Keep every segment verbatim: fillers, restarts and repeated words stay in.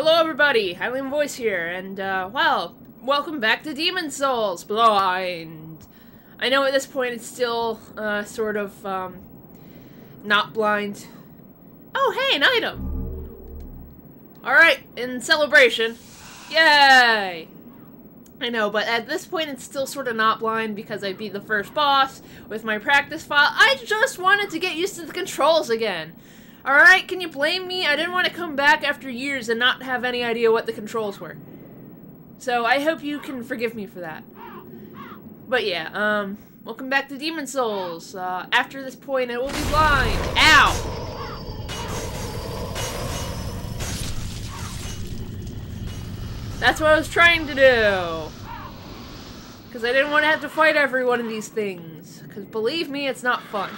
Hello everybody, Hylian Voice here, and uh, well, welcome back to Demon's Souls, blind. I know at this point it's still uh, sort of um, not blind. Oh hey, an item! Alright, in celebration. Yay! I know, but at this point it's still sort of not blind because I beat the first boss with my practice file. I just wanted to get used to the controls again. Alright, can you blame me? I didn't want to come back after years and not have any idea what the controls were. So I hope you can forgive me for that. But yeah, um, welcome back to Demon's Souls. Uh, after this point, I will be blind. Ow! That's what I was trying to do. Because I didn't want to have to fight every one of these things. Because believe me, it's not fun.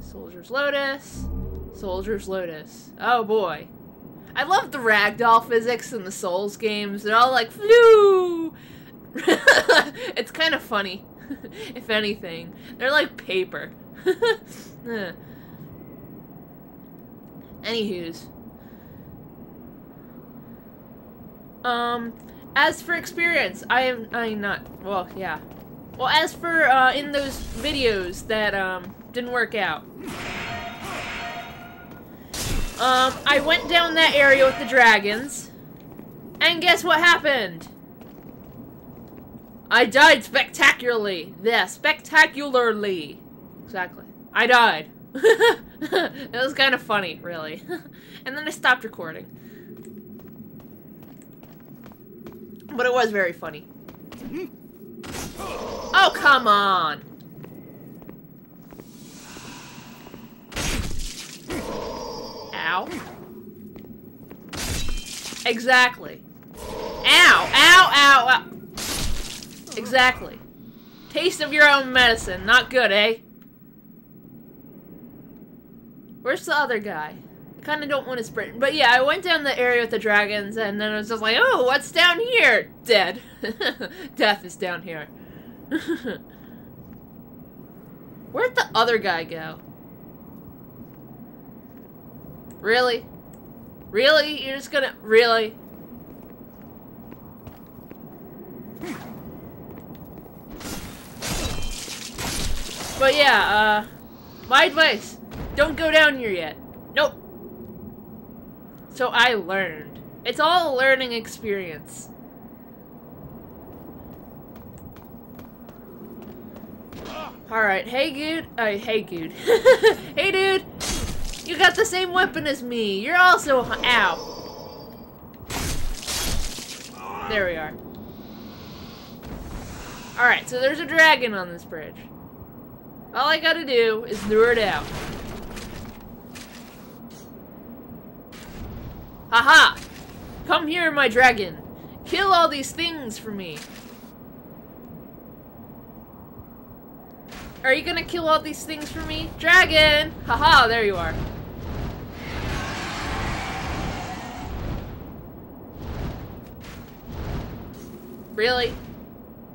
Soldier's Lotus. Soldier's Lotus. Oh boy. I love the ragdoll physics in the Souls games. They're all like, flew! It's kind of funny, if anything. They're like paper. Anywho's. Um, as for experience, I am, I'm not, well, yeah. Well, as for, uh, in those videos that, um, didn't work out. Um, I went down that area with the dragons, and guess what happened? I died spectacularly. Yeah, spectacularly. Exactly. I died. It was kind of funny, really. And then I stopped recording. But it was very funny. Oh, come on! Ow. Exactly. Ow, ow, ow, ow. Exactly. Taste of your own medicine. Not good, eh? Where's the other guy? I kind of don't want to sprint. But yeah, I went down the area with the dragons, and then I was just like, oh, what's down here? Dead. Death is down here. Where'd the other guy go? Really? Really? You're just gonna... Really? But yeah, uh... my advice. Don't go down here yet. Nope. So I learned. It's all a learning experience. Alright, hey dude. Uh, hey dude. Hey dude! You got the same weapon as me. You're also ow. There we are. Alright, so there's a dragon on this bridge. All I gotta do is lure it out. Haha! Come here, my dragon. Kill all these things for me. Are you gonna kill all these things for me? Dragon! Haha, there you are. Really?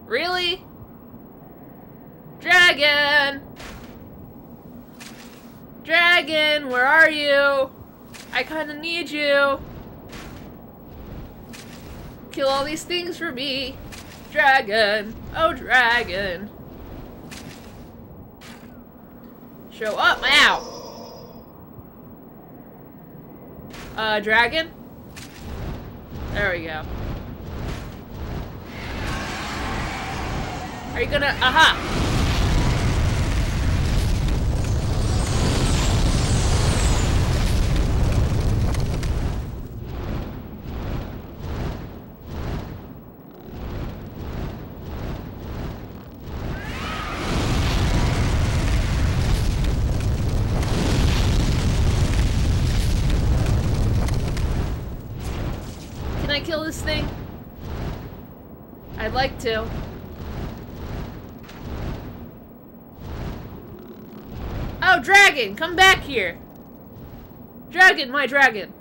Really? Dragon! Dragon, where are you? I kinda need you. Kill all these things for me. Dragon! Oh, dragon! Show up! Ow! Uh, dragon? There we go. Are you gonna- Aha! Can I kill this thing? I'd like to. Oh, dragon! Come back here! Dragon, my dragon!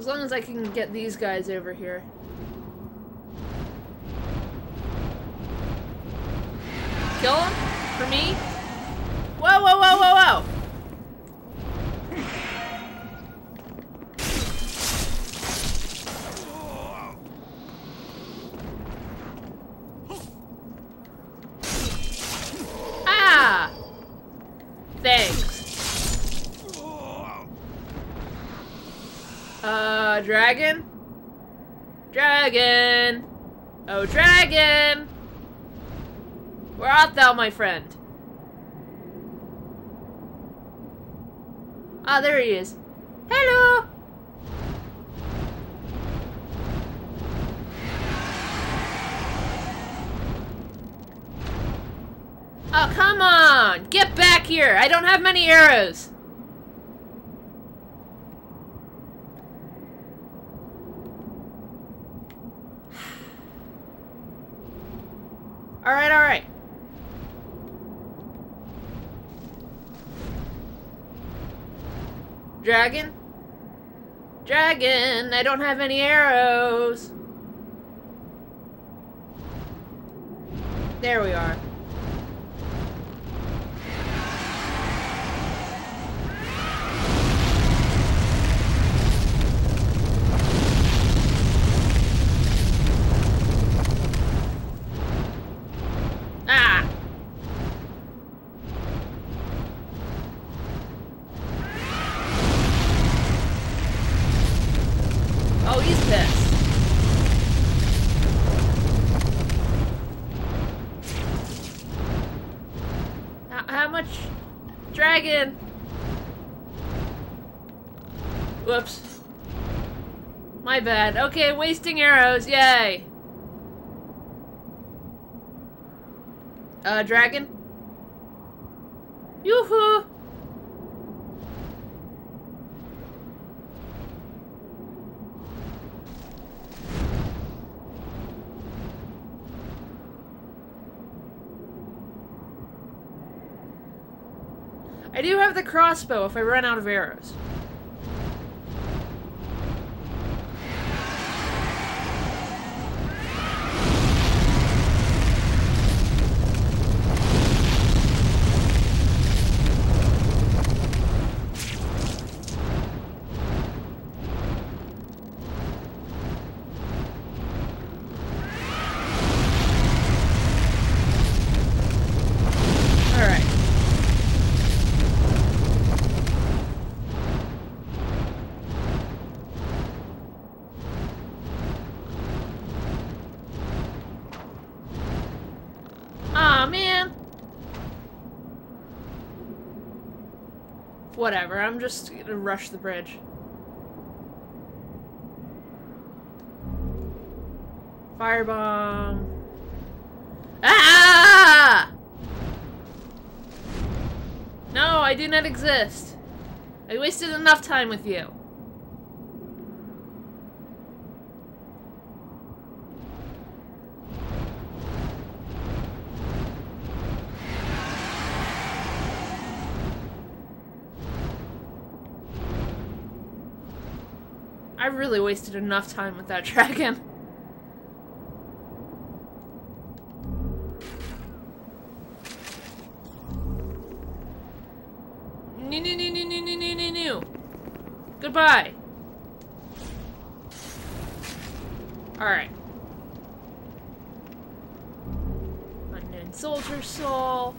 As long as I can get these guys over here. Kill him? For me? Whoa, whoa, whoa, whoa, whoa! Dragon? Dragon! Oh, dragon! Where art thou, my friend? Ah, there he is. Hello! Oh, come on! Get back here! I don't have many arrows! Alright, alright. Dragon? Dragon, I don't have any arrows. There we are. Dragon! Whoops. My bad. Okay, wasting arrows. Yay! Uh, dragon? Yoo-hoo! I do have the crossbow if I run out of arrows. Whatever, I'm just gonna rush the bridge. Firebomb. Ah! No, I do not exist. I wasted enough time with you. I really wasted enough time with that dragon. No, no, no, no, no, no, no, no, no. Goodbye. Alright. Unknown soldier soul.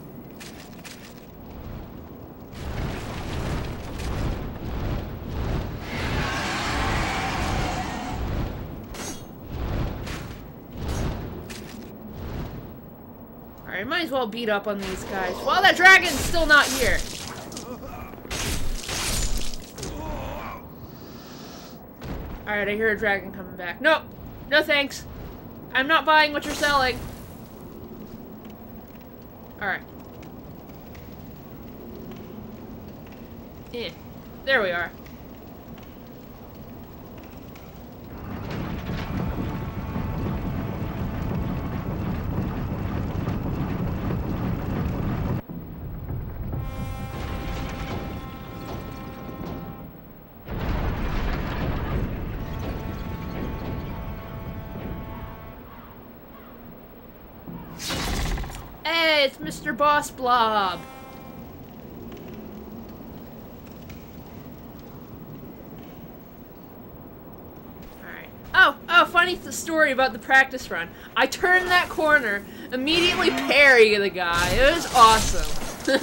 I might as well beat up on these guys. Well, that dragon's still not here. Alright, I hear a dragon coming back. No! No thanks. I'm not buying what you're selling. Alright. Yeah. There we are. Mister Boss Blob. Alright. Oh, oh, funny th- story about the practice run. I turned that corner, immediately parry the guy. It was awesome.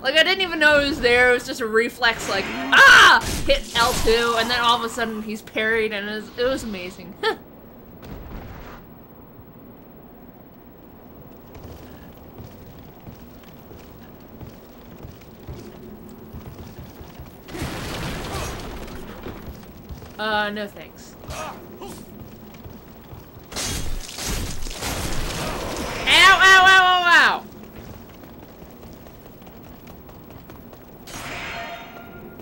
Like, I didn't even know he was there. It was just a reflex, like, ah! Hit L two, and then all of a sudden he's parried, and it was, it was amazing. Uh, no thanks. Ow, ow, ow, ow, ow!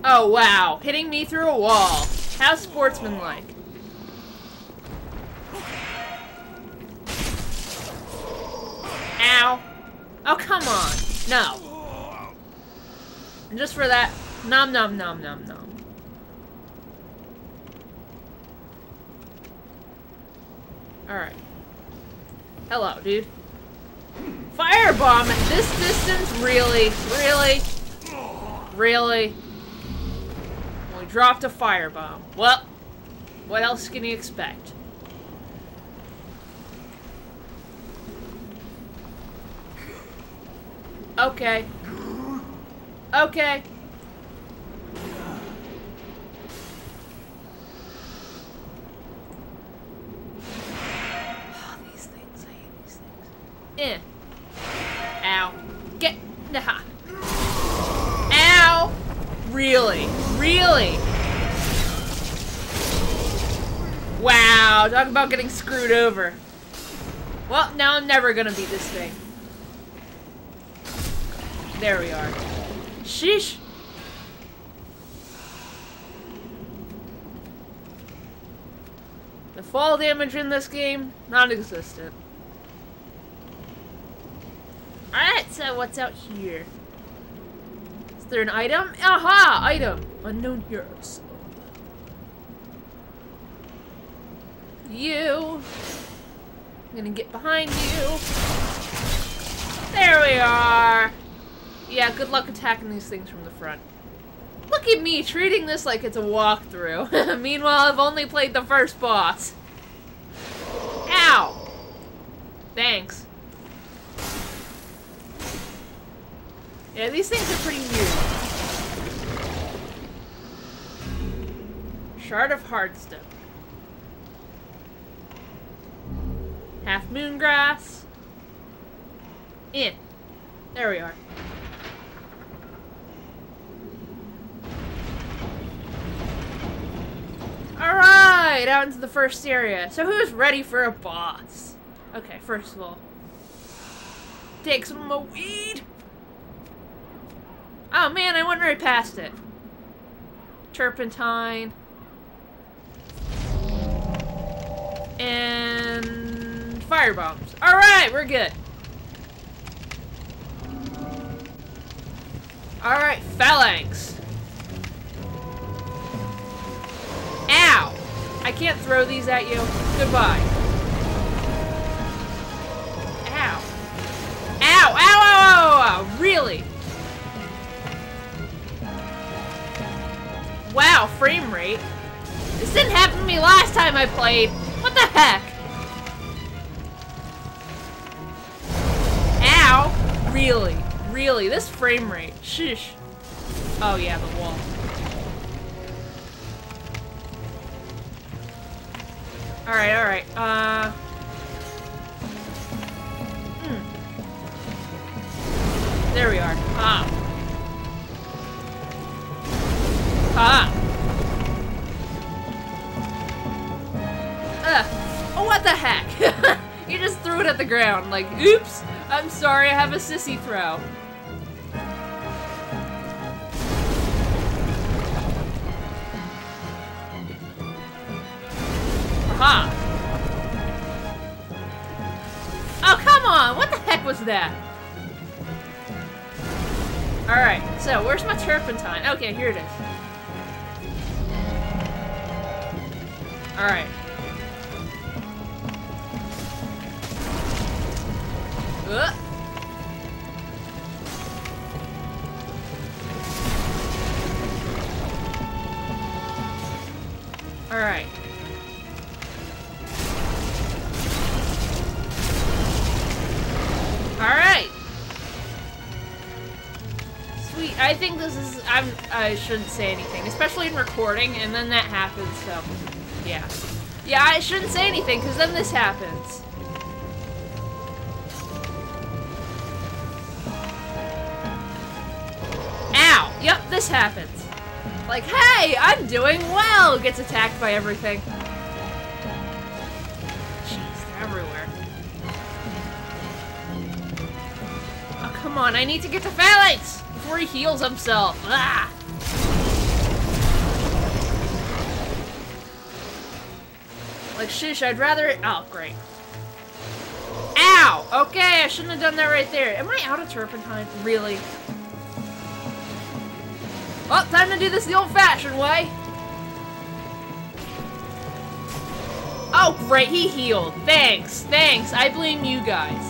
Oh, wow. Hitting me through a wall. How sportsmanlike. Ow. Oh, come on. No. And just for that, nom nom nom nom nom. Alright. Hello, dude. Firebomb at this distance? Really? Really? Really? We dropped a firebomb. Well, what else can you expect? Okay. Okay. Eh. Ow. Get. Nah. Ow! Really? Really? Wow, talk about getting screwed over. Well, now I'm never gonna beat this thing. There we are. Sheesh! The fall damage in this game, non-existent. Alright, so what's out here? Is there an item? Aha! Item! Unknown heroes. You! I'm gonna get behind you. There we are! Yeah, good luck attacking these things from the front. Look at me, treating this like it's a walkthrough. Meanwhile, I've only played the first boss. Ow! Thanks. Yeah, these things are pretty weird. Shard of Hearthstone. Half moon grass. Eh. There we are. Alright, out into the first area. So who's ready for a boss? Okay, first of all. Take some of my weed. Oh man, I wonder I passed it. Turpentine. And firebombs. Alright, we're good. Alright, Phalanx. Ow! I can't throw these at you. Goodbye. Ow. Ow, ow, ow, ow, ow, ow. Really? Wow, frame rate. This didn't happen to me last time I played. What the heck? Ow. Really? Really? This frame rate. Sheesh. Oh yeah, the wall. Alright, alright. Uh... Mm. There we are. Ah. Ah! Ugh. Oh, what the heck? You just threw it at the ground, like, oops! I'm sorry, I have a sissy throw. Aha! Oh, come on! What the heck was that? Alright, so, where's my turpentine? Okay, here it is. Alright. Uh. Alright. Alright! Sweet. I think this is... I'm, I shouldn't say anything. Especially in recording, and then that happens, so... Yeah. Yeah, I shouldn't say anything, because then this happens. Ow! Yep, this happens. Like, hey, I'm doing well! Gets attacked by everything. Jeez, they're everywhere. Oh, come on, I need to get to Phalanx! Before he heals himself. Ah! Like, sheesh, I'd rather it- oh, great. Ow! Okay, I shouldn't have done that right there. Am I out of turpentine? Really? Oh, time to do this the old-fashioned way! Oh, great, he healed. Thanks, thanks. I blame you guys.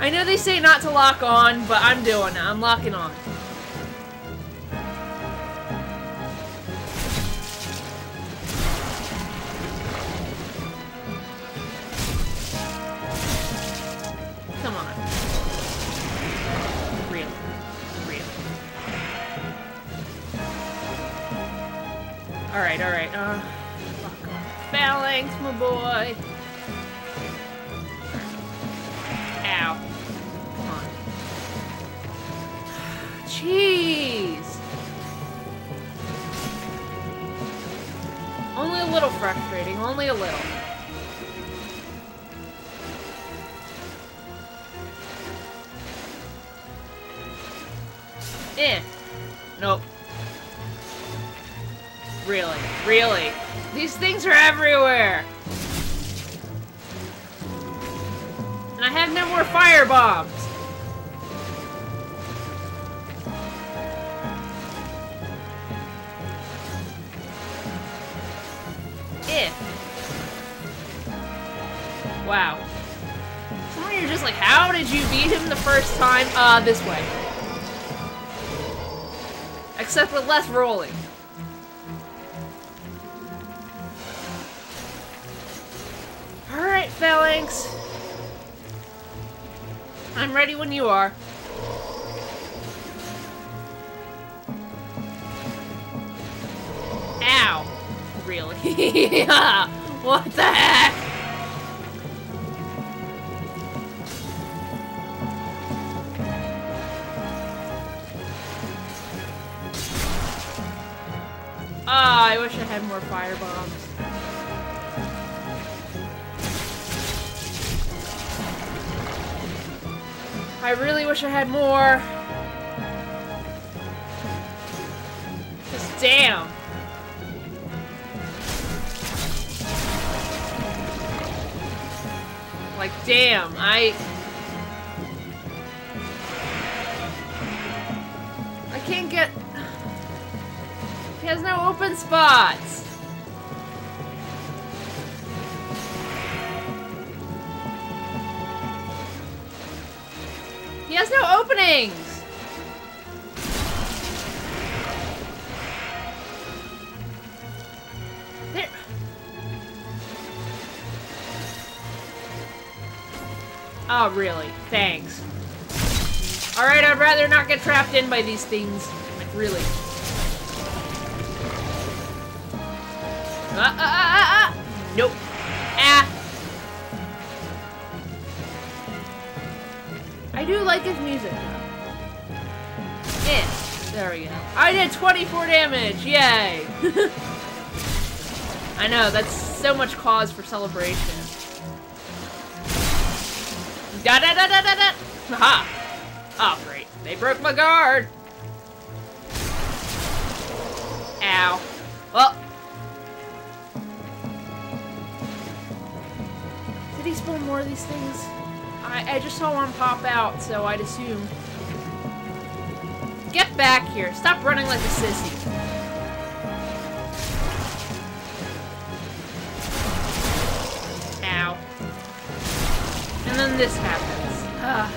I know they say not to lock on, but I'm doing it. I'm locking on. Come on. Alright, alright, uh, lock on Phalanx, my boy! Ow. Come on. Jeez! Only a little frustrating, only a little. Eh. Nope. Really, really. These things are everywhere! And I have no more firebombs! If. Wow. Some of you are just like, how did you beat him the first time? Uh, this way. Except with less rolling. Alright, Phalanx. I'm ready when you are. Ow. Really? What the heck? Ah, oh, I wish I had more firebombs. I really wish I had more. Just damn. Like, damn, I... I can't get... He has no open spots. He has no openings! There. Oh, really? Thanks. Alright, I'd rather not get trapped in by these things. Like, really. Ah, ah, ah, ah, ah! Nope. Ah! I do like his music, though. It. There we go. I did twenty-four damage! Yay! I know, that's so much cause for celebration. Da da da da da da! Aha! Oh, great. They broke my guard! Ow. Well. Did he spawn more of these things? I, I just saw one pop out, so I'd assume. Get back here. Stop running like a sissy. Ow. And then this happens. Ugh.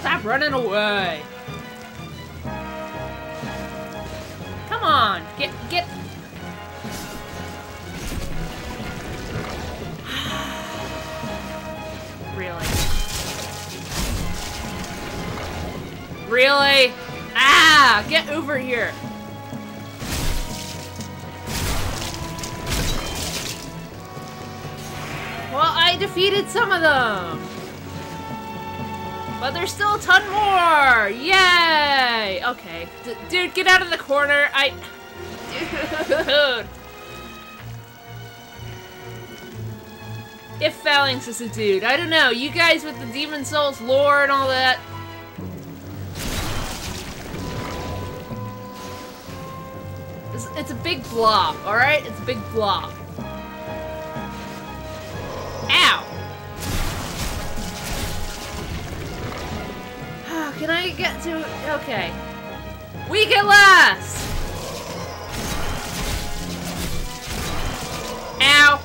Stop running away. on! Get, get... Really? Really? Ah! Get over here! Well, I defeated some of them! But there's still a ton more! Yay! Okay. D- dude, get out of the corner! I- Dude! If Phalanx is a dude. I don't know. You guys with the Demon's Souls lore and all that. It's, it's a big blob, alright? It's a big blob. Ow! Oh, can I get to... Okay. We get last! Ow!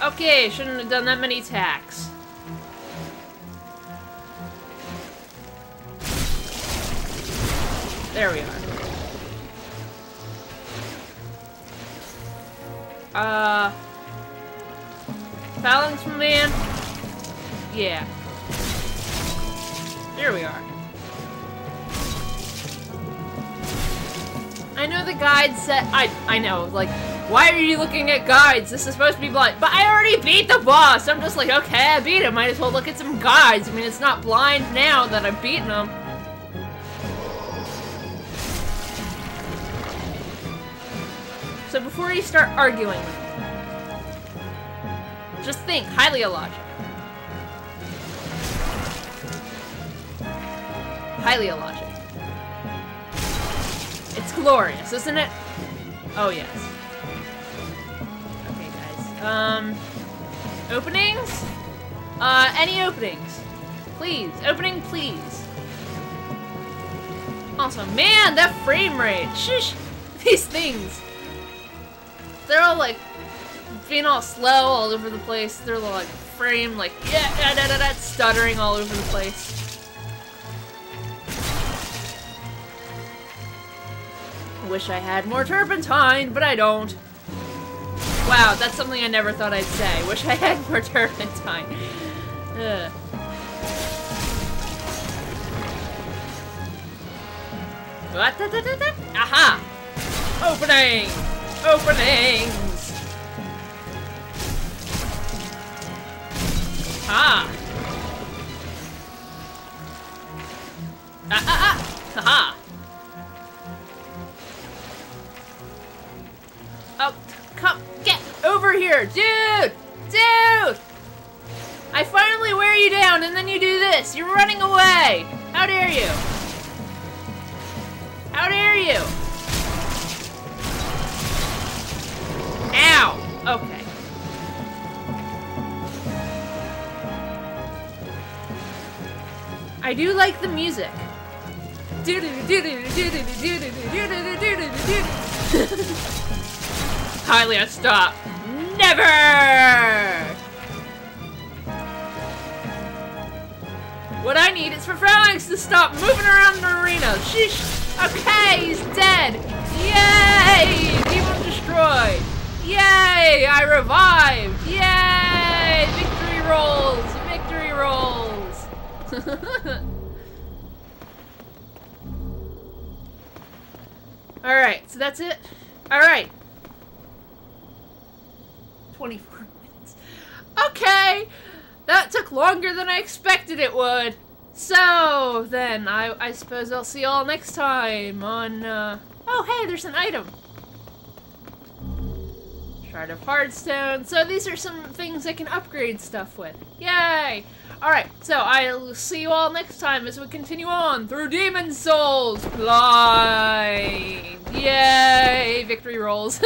Okay, shouldn't have done that many attacks. There we are. Uh... Phalanx, my man? Yeah. Here we are. I know the guide said- I- I know, like, why are you looking at guides? This is supposed to be blind. But I already beat the boss! I'm just like, okay, I beat him. Might as well look at some guides. I mean, it's not blind now that I've beaten him. So before you start arguing with me, just think, highly illogical. Highly illogical. It's glorious, isn't it? Oh, yes. Okay, guys. Um, openings? Uh, any openings? Please, opening, please. Also, man, that frame rate. Shh. These things. They're all like... being all slow all over the place. They're like frame, like yeah, da, da, da, da, stuttering all over the place. Wish I had more turpentine, but I don't. Wow, that's something I never thought I'd say. Wish I had more turpentine. Ugh. Aha! Opening! Opening! Ah! Ah ah ah! Ha ha! Oh, come, get over here! Dude! Dude! I finally wear you down and then you do this! You're running away! How dare you! How dare you! Ow! Okay. I do like the music. Hylian, stop. Never! What I need is for Phalanx to stop moving around the arena. Sheesh. Okay, he's dead. Yay! Demon destroyed. Yay! I revived. Yay! Victory rolls. Victory rolls. Alright, so that's it. Alright. twenty-four minutes. Okay! That took longer than I expected it would. So, then, I, I suppose I'll see y'all next time on, uh... Oh, hey, there's an item. Shard of Hearthstone. So these are some things I can upgrade stuff with. Yay! Alright, so I'll see you all next time as we continue on through Demon's Souls! Blind! Yay! Victory rolls.